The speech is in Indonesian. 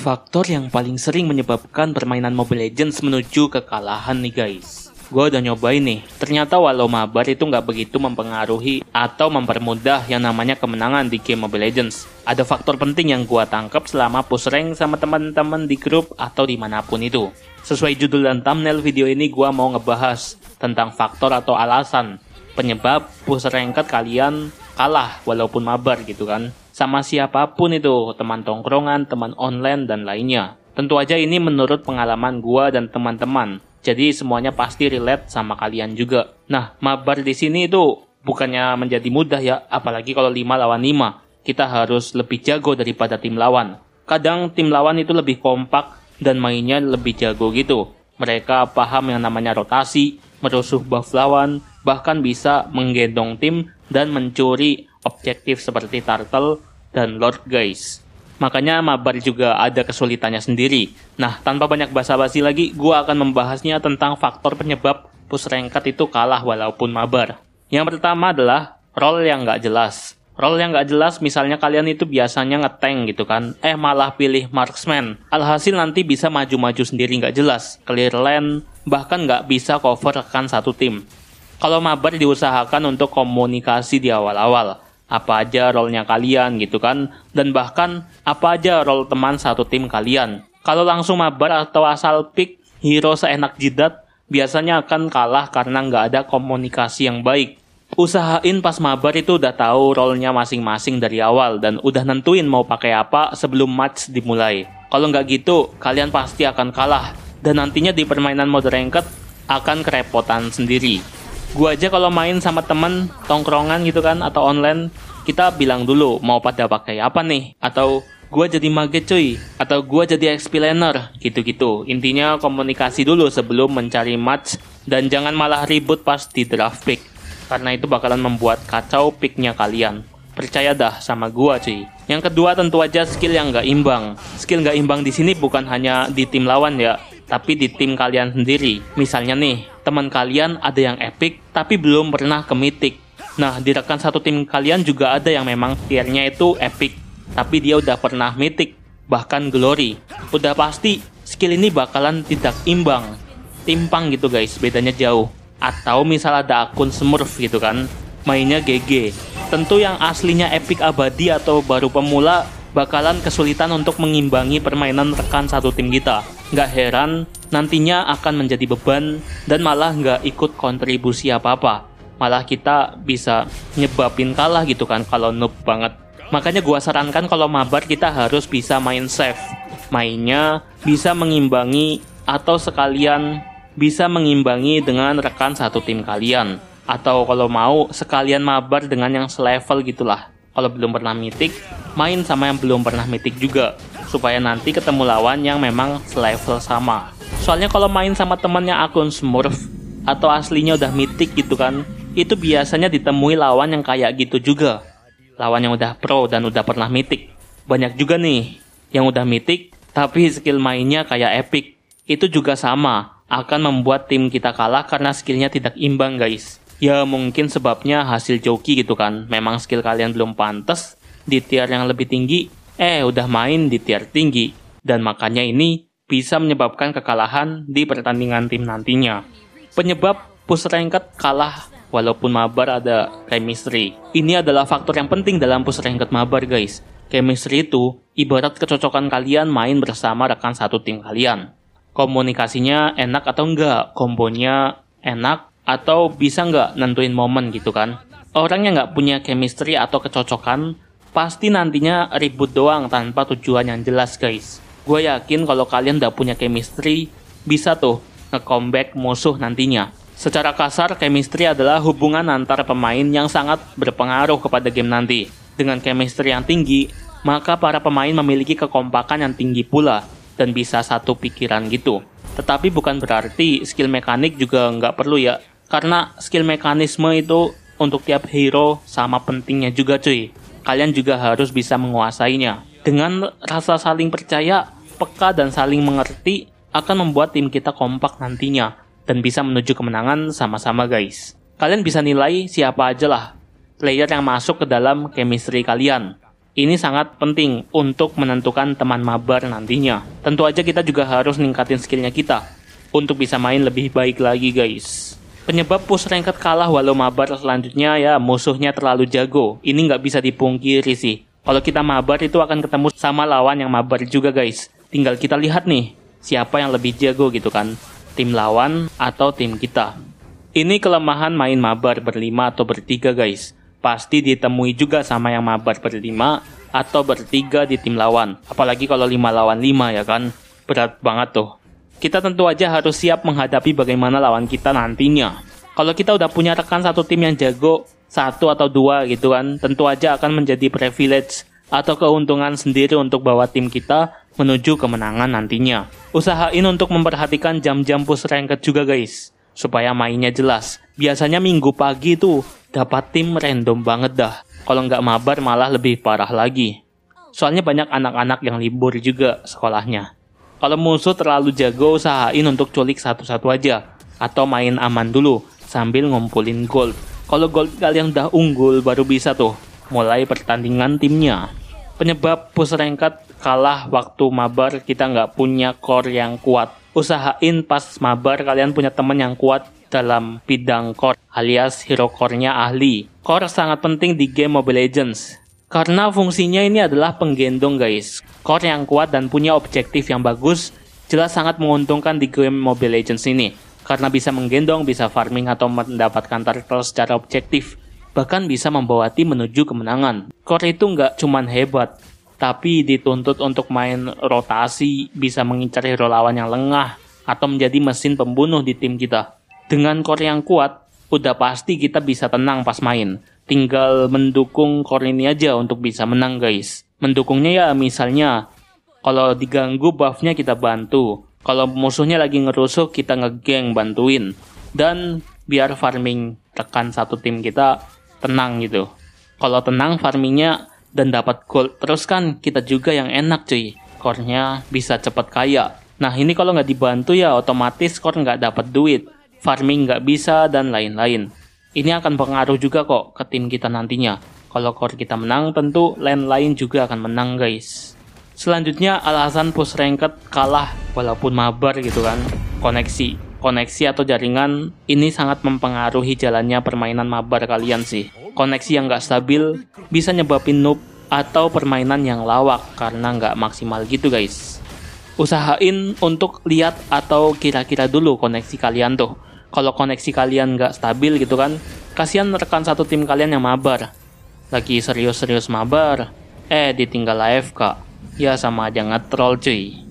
Faktor yang paling sering menyebabkan permainan Mobile Legends menuju kekalahan nih guys. Gue udah nyobain nih, ternyata walau mabar itu nggak begitu mempengaruhi atau mempermudah yang namanya kemenangan di game Mobile Legends. Ada faktor penting yang gue tangkap selama push rank sama teman-teman di grup atau dimanapun itu. Sesuai judul dan thumbnail video ini, gue mau ngebahas tentang faktor atau alasan penyebab push ranked kalian kalah walaupun mabar gitu kan. Sama siapapun itu, teman tongkrongan, teman online, dan lainnya. Tentu aja ini menurut pengalaman gua dan teman-teman, jadi semuanya pasti relate sama kalian juga. Nah, mabar di sini itu bukannya menjadi mudah ya, apalagi kalau 5 lawan 5. Kita harus lebih jago daripada tim lawan. Kadang tim lawan itu lebih kompak dan mainnya lebih jago gitu. Mereka paham yang namanya rotasi, merusuh buff lawan, bahkan bisa menggendong tim dan mencuri objektif seperti turtle dan lord guys. Makanya mabar juga ada kesulitannya sendiri. Nah, tanpa banyak basa-basi lagi, gua akan membahasnya tentang faktor penyebab push ranked itu kalah walaupun mabar. Yang pertama adalah role yang nggak jelas. Role yang nggak jelas, misalnya kalian itu biasanya nge-tank gitu kan, malah pilih marksman. Alhasil nanti bisa maju-maju sendiri nggak jelas, clear lane, bahkan nggak bisa cover rekan satu tim. Kalau mabar diusahakan untuk komunikasi di awal-awal, apa aja role-nya kalian gitu kan, dan bahkan apa aja role teman satu tim kalian. Kalau langsung mabar atau asal pick hero seenak jidat, biasanya akan kalah karena nggak ada komunikasi yang baik. Usahain pas mabar itu udah tahu role-nya masing-masing dari awal dan udah nentuin mau pakai apa sebelum match dimulai. Kalau nggak gitu, kalian pasti akan kalah dan nantinya di permainan mode ranked akan kerepotan sendiri. Gua aja kalau main sama temen tongkrongan gitu kan atau online, kita bilang dulu mau pada pakai apa nih, atau gua jadi mage cuy, atau gua jadi XP laner gitu-gitu. Intinya komunikasi dulu sebelum mencari match dan jangan malah ribut pas di draft pick, karena itu bakalan membuat kacau picknya kalian. Percaya dah sama gua cuy. Yang kedua tentu aja skill yang nggak imbang. Skill nggak imbang di sini bukan hanya di tim lawan ya, tapi di tim kalian sendiri. Misalnya nih, teman kalian ada yang epic tapi belum pernah ke mythic. Nah, di rekan satu tim kalian juga ada yang memang tiernya itu epic, tapi dia udah pernah mythic, bahkan glory. Udah pasti skill ini bakalan tidak imbang, timpang gitu guys, bedanya jauh. Atau misal ada akun smurf gitu kan, mainnya GG. Tentu yang aslinya epic abadi atau baru pemula bakalan kesulitan untuk mengimbangi permainan rekan satu tim kita. Nggak heran, nantinya akan menjadi beban dan malah nggak ikut kontribusi apa-apa. Malah kita bisa nyebabin kalah gitu kan kalau noob banget. Makanya gua sarankan kalau mabar kita harus bisa main safe. Mainnya bisa mengimbangi atau sekalian bisa mengimbangi dengan rekan satu tim kalian. Atau kalau mau sekalian mabar dengan yang selevel gitulah. Kalau belum pernah mythic, main sama yang belum pernah mythic juga, supaya nanti ketemu lawan yang memang selevel sama. Soalnya kalau main sama temannya akun smurf atau aslinya udah mythic gitu kan, itu biasanya ditemui lawan yang kayak gitu juga. Lawan yang udah pro dan udah pernah mythic. Banyak juga nih yang udah mythic tapi skill mainnya kayak epic. Itu juga sama, akan membuat tim kita kalah karena skillnya tidak imbang guys. Ya mungkin sebabnya hasil joki gitu kan, memang skill kalian belum pantas di tier yang lebih tinggi, udah main di tier tinggi. Dan makanya ini bisa menyebabkan kekalahan di pertandingan tim nantinya. Penyebab push ranked kalah walaupun mabar ada chemistry. Ini adalah faktor yang penting dalam push ranked mabar guys. Chemistry itu ibarat kecocokan kalian main bersama rekan satu tim kalian. Komunikasinya enak atau enggak, kombonya enak, atau bisa nggak nentuin momen gitu kan. Orang yang nggak punya chemistry atau kecocokan pasti nantinya ribut doang tanpa tujuan yang jelas guys. Gue yakin kalau kalian nggak punya chemistry, bisa tuh nge-comeback musuh nantinya. Secara kasar, chemistry adalah hubungan antara pemain yang sangat berpengaruh kepada game nanti. Dengan chemistry yang tinggi, maka para pemain memiliki kekompakan yang tinggi pula dan bisa satu pikiran gitu. Tetapi bukan berarti skill mekanik juga nggak perlu ya, karena skill mekanisme itu untuk tiap hero sama pentingnya juga cuy. Kalian juga harus bisa menguasainya. Dengan rasa saling percaya, peka dan saling mengerti akan membuat tim kita kompak nantinya dan bisa menuju kemenangan sama-sama guys. Kalian bisa nilai siapa aja lah player yang masuk ke dalam chemistry kalian. Ini sangat penting untuk menentukan teman mabar nantinya. Tentu aja kita juga harus ningkatin skillnya kita untuk bisa main lebih baik lagi, guys. Penyebab push ranked kalah walau mabar selanjutnya ya musuhnya terlalu jago. Ini nggak bisa dipungkiri sih. Kalau kita mabar itu akan ketemu sama lawan yang mabar juga, guys. Tinggal kita lihat nih siapa yang lebih jago gitu kan, tim lawan atau tim kita. Ini kelemahan main mabar berlima atau bertiga, guys. Pasti ditemui juga sama yang mabar berlima atau bertiga di tim lawan. Apalagi kalau 5 lawan 5 ya kan, berat banget tuh. Kita tentu aja harus siap menghadapi bagaimana lawan kita nantinya. Kalau kita udah punya rekan satu tim yang jago, 1 atau 2 gitu kan, tentu aja akan menjadi privilege atau keuntungan sendiri untuk bawa tim kita menuju kemenangan nantinya. Usahain untuk memperhatikan jam-jam push ranked juga, guys, supaya mainnya jelas. Biasanya minggu pagi tuh dapat tim random banget dah. Kalau nggak mabar malah lebih parah lagi. Soalnya banyak anak-anak yang libur juga sekolahnya. Kalau musuh terlalu jago, usahain untuk culik satu-satu aja. Atau main aman dulu sambil ngumpulin gold. Kalau gold kalian udah unggul baru bisa tuh mulai pertandingan timnya. Penyebab push ranked kalah waktu mabar, kita nggak punya core yang kuat. Usahain pas mabar kalian punya teman yang kuat dalam bidang core, alias hero core-nya ahli. Core sangat penting di game Mobile Legends karena fungsinya ini adalah penggendong, guys. Core yang kuat dan punya objektif yang bagus jelas sangat menguntungkan di game Mobile Legends ini, karena bisa menggendong, bisa farming atau mendapatkan turtle secara objektif, bahkan bisa membawa tim menuju kemenangan. Core itu nggak cuman hebat, tapi dituntut untuk main rotasi, bisa mengincar hero lawan yang lengah, atau menjadi mesin pembunuh di tim kita. Dengan core yang kuat, udah pasti kita bisa tenang pas main. Tinggal mendukung core ini aja untuk bisa menang, guys. Mendukungnya ya misalnya, kalau diganggu buffnya kita bantu. Kalau musuhnya lagi ngerusuh, kita ngegeng bantuin. Dan biar farming rekan satu tim kita tenang gitu. Kalau tenang farmingnya dan dapat gold terus kan, kita juga yang enak cuy, core-nya bisa cepet kaya. Nah ini kalau nggak dibantu ya otomatis core nggak dapat duit, farming nggak bisa dan lain-lain. Ini akan pengaruh juga kok ke tim kita nantinya. Kalau core kita menang tentu lain-lain juga akan menang, guys. Selanjutnya alasan push ranked kalah walaupun mabar gitu kan, koneksi atau jaringan ini sangat mempengaruhi jalannya permainan mabar kalian sih. Koneksi yang nggak stabil bisa nyebabin noob atau permainan yang lawak karena nggak maksimal gitu, guys. Usahain untuk lihat atau kira-kira dulu koneksi kalian tuh. Kalau koneksi kalian nggak stabil gitu kan, kasihan rekan satu tim kalian yang mabar. Lagi serius-serius mabar, ditinggal AFK. Ya sama aja nge-troll cuy.